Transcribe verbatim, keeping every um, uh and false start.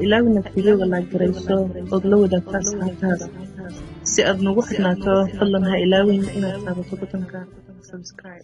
إلهنا في لغة لا كريسو أغلو دا كاس هذا سأرنو وحنا كفلنا إلهنا إن تابعتكم كان سبسكرايب.